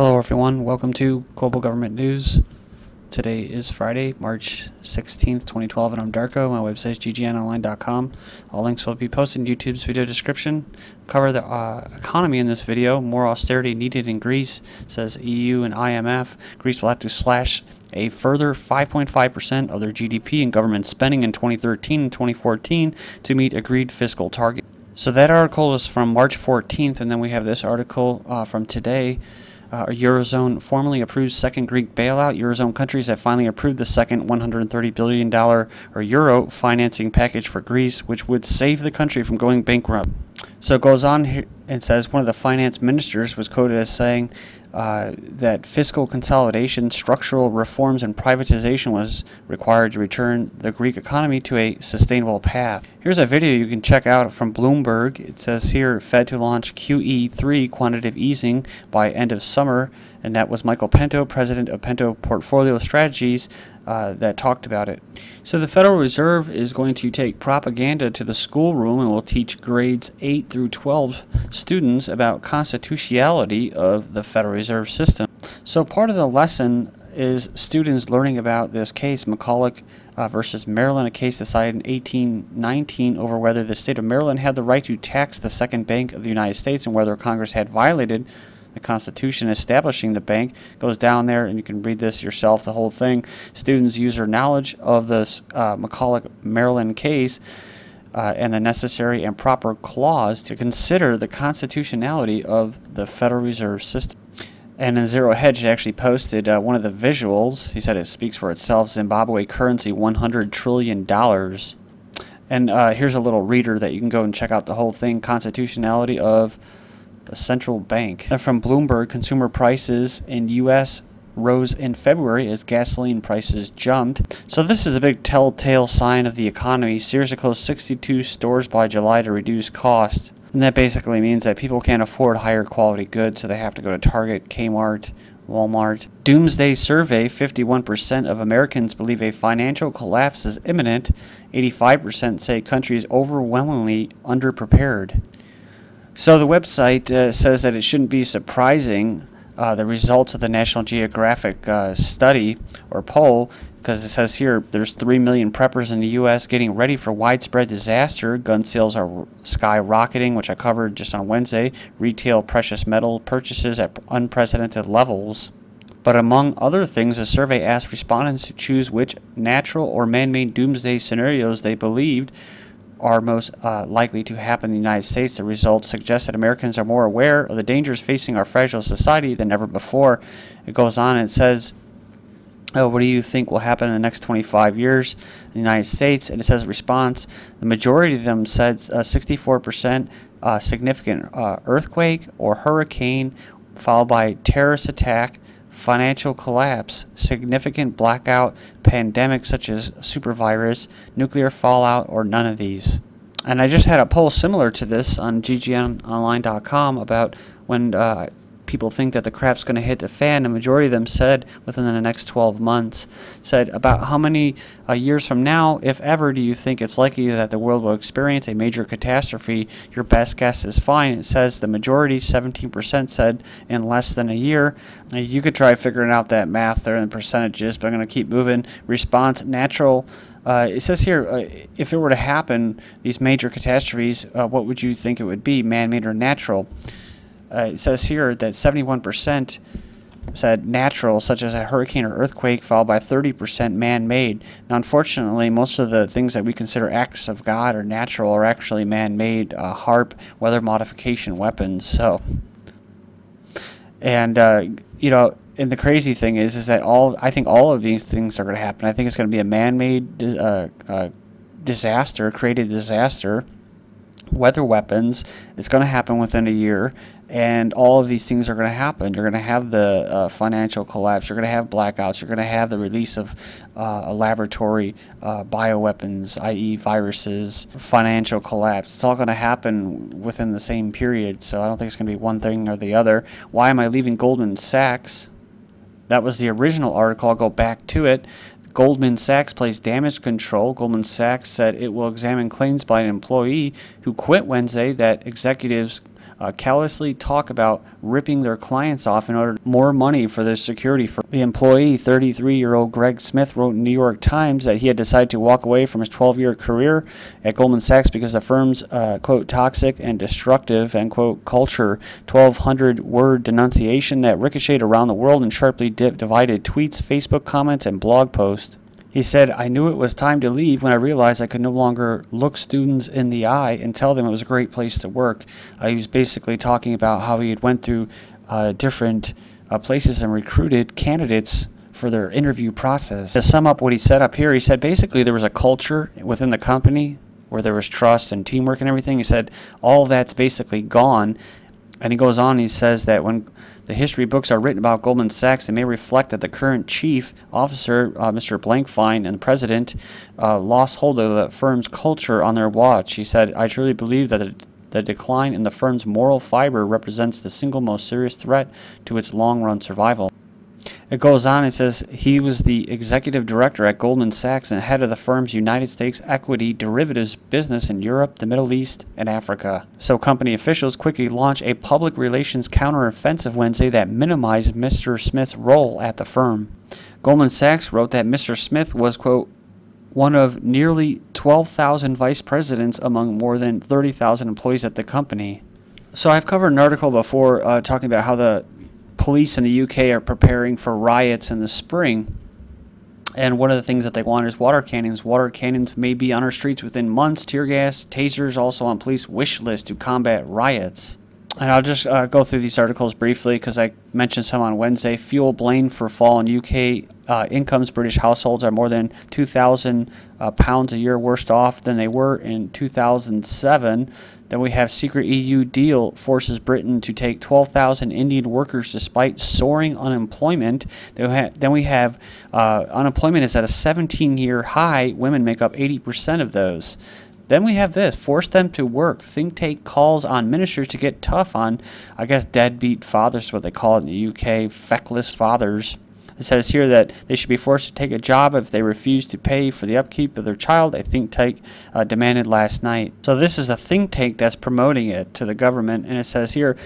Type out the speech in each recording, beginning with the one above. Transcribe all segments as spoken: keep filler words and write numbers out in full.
Hello everyone, welcome to Global Government News. Today is Friday, March sixteenth, twenty twelve, and I'm Darko. My website is G G N Online dot com. All links will be posted in YouTube's video description. Cover the uh, economy in this video. More austerity needed in Greece, says E U and I M F. Greece will have to slash a further five point five percent of their G D P in government spending in twenty thirteen and twenty fourteen to meet agreed fiscal targets. So that article is from March fourteenth, and then we have this article uh, from today. Uh, Eurozone formally approves second Greek bailout. Eurozone countries have finally approved the second one hundred thirty billion dollars or euro financing package for Greece, which would save the country from going bankrupt. So it goes on here and says one of the finance ministers was quoted as saying uh, that fiscal consolidation, structural reforms, and privatization was required to return the Greek economy to a sustainable path. Here's a video you can check out from Bloomberg. It says here, Fed to launch Q E three quantitative easing by end of summer, and that was Michael Pento, president of Pento Portfolio Strategies, Uh, that talked about it. So the Federal Reserve is going to take propaganda to the schoolroom and will teach grades eight through twelve students about constitutionality of the Federal Reserve system. So part of the lesson is students learning about this case, McCulloch uh, versus Maryland, a case decided in eighteen nineteen over whether the state of Maryland had the right to tax the second bank of the United States and whether Congress had violated the Constitution establishing the bank. Goes down there and you can read this yourself, the whole thing. Students use their knowledge of this uh, McCulloch, Maryland case uh, and the necessary and proper clause to consider the constitutionality of the Federal Reserve System. And in Zero Hedge actually posted uh, one of the visuals. He said it speaks for itself. Zimbabwe currency one hundred trillion dollars. And uh, here's a little reader that you can go and check out the whole thing, constitutionality of a central bank. And from Bloomberg, consumer prices in U S rose in February as gasoline prices jumped. So this is a big telltale sign of the economy. Sears closed sixty-two stores by July to reduce costs. And that basically means that people can't afford higher quality goods, so they have to go to Target, Kmart, Walmart. Doomsday survey, fifty-one percent of Americans believe a financial collapse is imminent. eighty-five percent say country is overwhelmingly underprepared. So the website uh, says that it shouldn't be surprising uh, the results of the National Geographic uh, study or poll, because it says here there's three million preppers in the U S getting ready for widespread disaster. Gun sales are skyrocketing, which I covered just on Wednesday. Retail precious metal purchases at unprecedented levels. But among other things, a survey asked respondents to choose which natural or man-made doomsday scenarios they believed are most uh, likely to happen in the United States. The results suggest that Americans are more aware of the dangers facing our fragile society than ever before. It goes on and it says, oh, what do you think will happen in the next twenty-five years in the United States? And it says response, the majority of them said uh, sixty-four percent uh, significant uh, earthquake or hurricane, followed by terrorist attack, financial collapse, significant blackout, pandemic such as supervirus, nuclear fallout, or none of these. And I just had a poll similar to this on G G N Online dot com about when uh, people think that the crap's going to hit the fan. The majority of them said within the next twelve months, said about how many uh, years from now, if ever, do you think it's likely that the world will experience a major catastrophe? Your best guess is fine. It says the majority, seventeen percent, said in less than a year. Now, you could try figuring out that math there and percentages, but I'm going to keep moving. Response, natural. Uh, it says here, uh, if it were to happen, these major catastrophes, uh, what would you think it would be, man-made or natural? Uh, it says here that seventy-one percent said natural, such as a hurricane or earthquake, followed by thirty percent man-made. Now, unfortunately, most of the things that we consider acts of God or natural are actually man-made, uh, HAARP, weather modification weapons. So, and, uh, you know, and the crazy thing is, is that all, I think all of these things are going to happen. I think it's going to be a man-made uh, uh, disaster, created disaster, weather weapons. It's going to happen within a year, and all of these things are going to happen. You're going to have the uh, financial collapse, you're going to have blackouts, you're going to have the release of uh, laboratory uh, bioweapons, i e viruses, financial collapse. It's all going to happen within the same period, so I don't think it's going to be one thing or the other. Why am I leaving Goldman Sachs? That was the original article. I'll go back to it. Goldman Sachs plays damage control. Goldman Sachs said it will examine claims by an employee who quit Wednesday that executives uh, callously talk about ripping their clients off in order to more money for their security. For the employee, thirty-three-year-old Greg Smith wrote in New York Times that he had decided to walk away from his twelve-year career at Goldman Sachs because the firm's, uh, quote, toxic and destructive, end quote, culture, twelve hundred word denunciation that ricocheted around the world and sharply di- divided tweets, Facebook comments, and blog posts. He said, "I knew it was time to leave when I realized I could no longer look students in the eye and tell them it was a great place to work." Uh, he was basically talking about how he had went through uh, different uh, places and recruited candidates for their interview process. To sum up what he said up here, he said basically there was a culture within the company where there was trust and teamwork and everything. He said all that's basically gone. And he goes on, he says that when the history books are written about Goldman Sachs, they may reflect that the current chief officer, uh, Mister Blankfein, and the president uh, lost hold of the firm's culture on their watch. He said, "I truly believe that the, the decline in the firm's moral fiber represents the single most serious threat to its long-run survival." It goes on and says he was the executive director at Goldman Sachs and head of the firm's United States equity derivatives business in Europe, the Middle East, and Africa. So company officials quickly launched a public relations counteroffensive Wednesday that minimized Mister Smith's role at the firm. Goldman Sachs wrote that Mister Smith was, quote, one of nearly twelve thousand vice presidents among more than thirty thousand employees at the company. So I've covered an article before uh, talking about how the police in the U K are preparing for riots in the spring, and one of the things that they want is water cannons. Water cannons may be on our streets within months. Tear gas, tasers also on police wish list to combat riots. And I'll just uh, go through these articles briefly because I mentioned some on Wednesday. Fuel blamed for fall in U K uh, incomes. British households are more than two thousand uh, pounds a year worse off than they were in two thousand seven. Then we have secret E U deal forces Britain to take twelve thousand Indian workers despite soaring unemployment. Then we have, then we have uh, unemployment is at a seventeen-year high. Women make up eighty percent of those. Then we have this, force them to work. Think tank calls on ministers to get tough on, I guess, deadbeat fathers is what they call it in the U K, feckless fathers. It says here that they should be forced to take a job if they refuse to pay for the upkeep of their child, a think tank uh, demanded last night. So this is a think tank that's promoting it to the government, and it says here,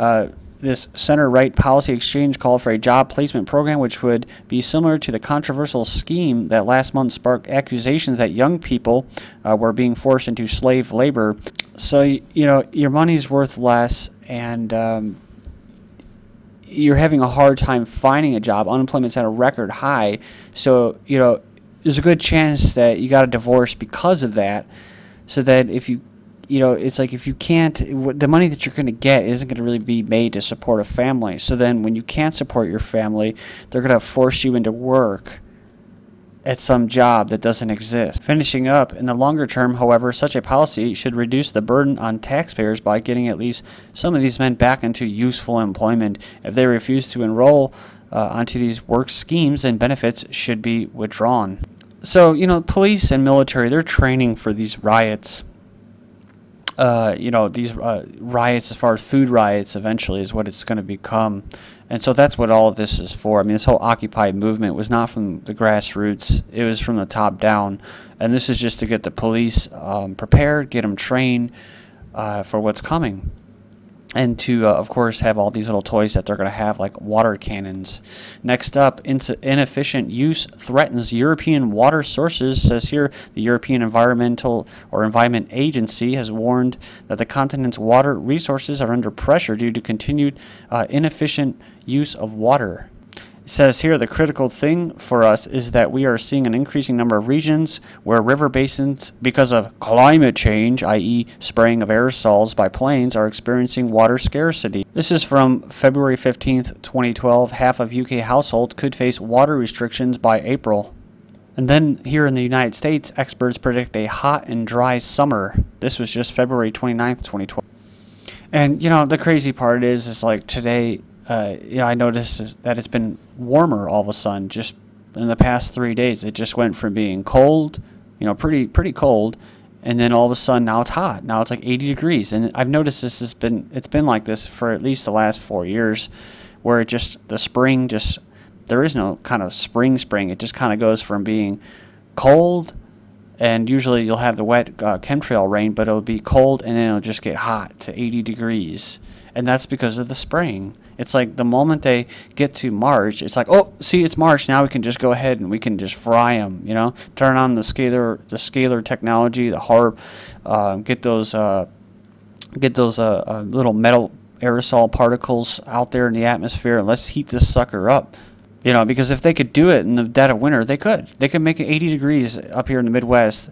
uh, this center-right policy exchange called for a job placement program which would be similar to the controversial scheme that last month sparked accusations that young people uh, were being forced into slave labor. So, you know, your money's worth less, and um, you're having a hard time finding a job. Unemployment's at a record high. So, you know, there's a good chance that you got a divorce because of that, so that if you You know, it's like if you can't, the money that you're going to get isn't going to really be made to support a family. So then when you can't support your family, they're going to force you into work at some job that doesn't exist. Finishing up, in the longer term, however, such a policy should reduce the burden on taxpayers by getting at least some of these men back into useful employment. If they refuse to enroll uh, onto these work schemes, then benefits should be withdrawn. So, you know, police and military, they're training for these riots. Uh, you know, these uh, riots, as far as food riots, eventually is what it's going to become. And so that's what all of this is for. I mean, this whole Occupy movement was not from the grassroots. It was from the top down. And this is just to get the police um, prepared, get them trained uh, for what's coming. And to, uh, of course, have all these little toys that they're going to have, like water cannons. Next up, ins- inefficient use threatens European water sources. Says here, the European Environmental or Environment Agency has warned that the continent's water resources are under pressure due to continued uh, inefficient use of water. It says here, the critical thing for us is that we are seeing an increasing number of regions where river basins, because of climate change, that is spraying of aerosols by planes, are experiencing water scarcity. This is from February fifteenth, twenty twelve. Half of U K households could face water restrictions by April. And then here in the United States, experts predict a hot and dry summer. This was just February twenty-ninth, twenty twelve. And, you know, the crazy part is, is like today, Uh, you know, I noticed that it's been warmer all of a sudden. Just in the past three days, it just went from being cold, you know, pretty pretty cold, and then all of a sudden now it's hot. Now it's like eighty degrees, and I've noticed this has been it's been like this for at least the last four years, where it just the spring just there is no kind of spring spring. It just kind of goes from being cold And usually you'll have the wet uh, chemtrail rain, but it'll be cold and then it'll just get hot to eighty degrees. And that's because of the spring. It's like the moment they get to March, it's like, oh, see, it's March. Now we can just go ahead and we can just fry them, you know, turn on the scalar, the scalar technology, the HAARP, uh, get those, uh, get those uh, uh, little metal aerosol particles out there in the atmosphere, and let's heat this sucker up. You know, because if they could do it in the dead of winter, they could. They could make it eighty degrees up here in the Midwest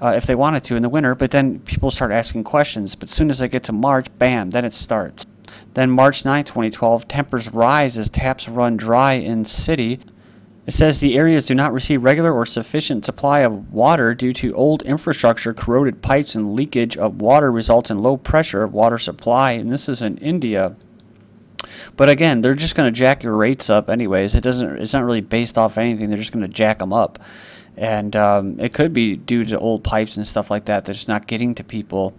uh, if they wanted to in the winter, but then people start asking questions. But as soon as they get to March, bam, then it starts. Then March ninth, twenty twelve, tempers rise as taps run dry in city. It says the areas do not receive regular or sufficient supply of water due to old infrastructure, corroded pipes, and leakage of water results in low pressure of water supply. And this is in India. But again, they're just going to jack your rates up anyways. It doesn't, it's not really based off anything. They're just going to jack them up. And um, it could be due to old pipes and stuff like that that's not getting to people.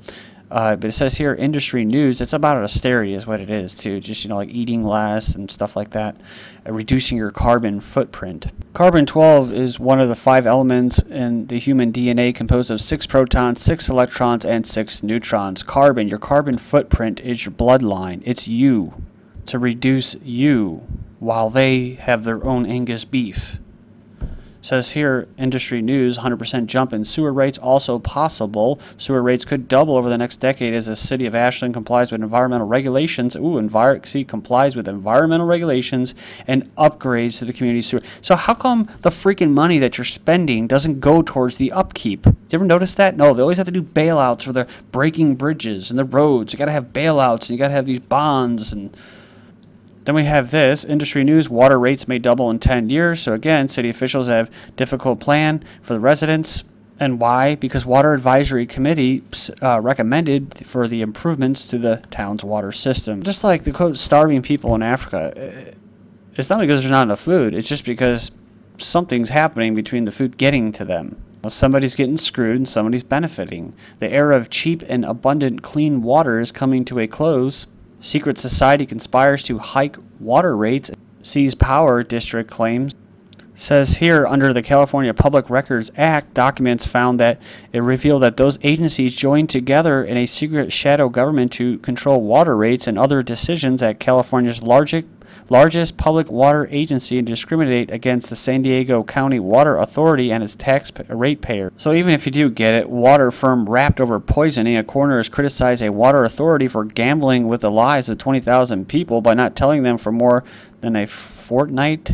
Uh, but it says here, industry news, it's about austerity is what it is too. Just, you know, like eating less and stuff like that, uh, reducing your carbon footprint. Carbon twelve is one of the five elements in the human D N A, composed of six protons, six electrons, and six neutrons. Carbon, your carbon footprint is your bloodline. It's you. To reduce you while they have their own Angus beef. Says here, industry news, one hundred percent jump in sewer rates also possible. Sewer rates could double over the next decade as the city of Ashland complies with environmental regulations. Ooh, EnviroC complies with environmental regulations and upgrades to the community sewer. So how come the freaking money that you're spending doesn't go towards the upkeep? Do you ever notice that? No, they always have to do bailouts for the breaking bridges and the roads. You gotta have bailouts and you gotta have these bonds and... Then we have this, industry news, water rates may double in ten years. So again, city officials have difficult plan for the residents. And why? Because Water Advisory Committee uh, recommended for the improvements to the town's water system. Just like the quote, starving people in Africa. It's not because there's not enough food. It's just because something's happening between the food getting to them. Well, somebody's getting screwed and somebody's benefiting. The era of cheap and abundant clean water is coming to a close. Secret society conspires to hike water rates, sees power, district claims. Says here, under the California Public Records Act, documents found that it revealed that those agencies joined together in a secret shadow government to control water rates and other decisions at California's largest, largest public water agency and discriminate against the San Diego County Water Authority and its tax ratepayer. So even if you do get it, water firm wrapped over poisoning, a coroner has criticized a water authority for gambling with the lives of twenty thousand people by not telling them for more than a fortnight.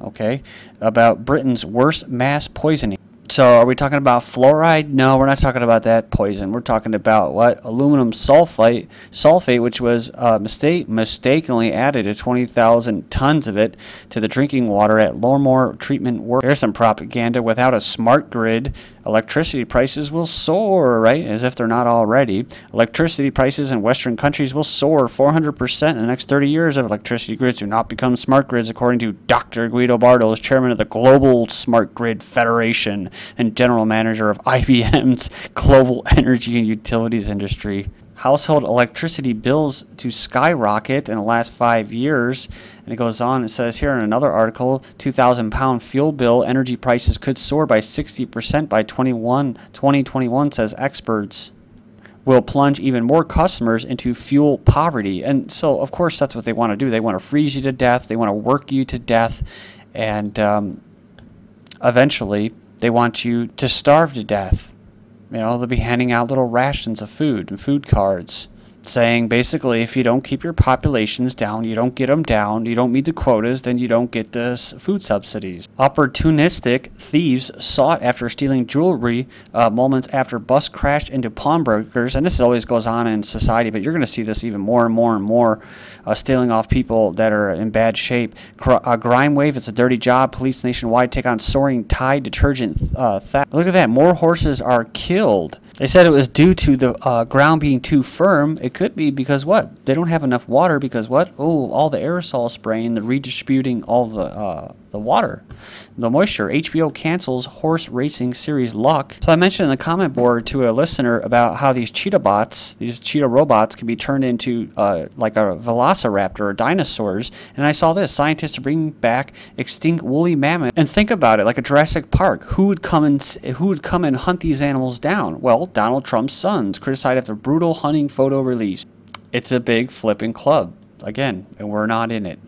Okay, about Britain's worst mass poisoning. So are we talking about fluoride? No, we're not talking about that poison. We're talking about what? Aluminum sulfate, sulfate, which was uh, mistake, mistakenly added to twenty thousand tons of it to the drinking water at Lormore treatment work. There's some propaganda. Without a smart grid, electricity prices will soar, right? As if they're not already. Electricity prices in Western countries will soar four hundred percent in the next thirty years if electricity grids do not become smart grids, according to Doctor Guido Bartos, chairman of the Global Smart Grid Federation and general manager of I B M's global energy and utilities industry. Household electricity bills to skyrocket in the last five years. And it goes on, it says here in another article, two thousand pound fuel bill, energy prices could soar by sixty percent by twenty-one, twenty twenty-one, says experts. Will plunge even more customers into fuel poverty. And so, of course, that's what they want to do. They want to freeze you to death. They want to work you to death. And um, eventually... they want you to starve to death. You know, they'll be handing out little rations of food and food cards, saying basically if you don't keep your populations down, you don't get them down, you don't meet the quotas, then you don't get the food subsidies. Opportunistic thieves sought after stealing jewelry uh, moments after bus crashed into pawnbrokers. And this always goes on in society, but you're going to see this even more and more and more, uh, stealing off people that are in bad shape. Cr uh, grime wave, it's a dirty job. Police nationwide take on soaring Tide detergent th uh, theft. Look at that, more horses are killed. They said it was due to the uh, ground being too firm. It could be because what? They don't have enough water because what? Oh, all the aerosol spraying, the redistributing all the uh, the water, the moisture. H B O cancels horse racing series Luck. So I mentioned in the comment board to a listener about how these cheetah bots, these cheetah robots can be turned into uh, like a velociraptor or dinosaurs. And I saw this, scientists are bringing back extinct woolly mammoth. And think about it, like a Jurassic Park, who would come and, who would come and hunt these animals down? Well, Donald Trump's sons, criticized after brutal hunting photo release. It's a big flipping club. Again, and we're not in it.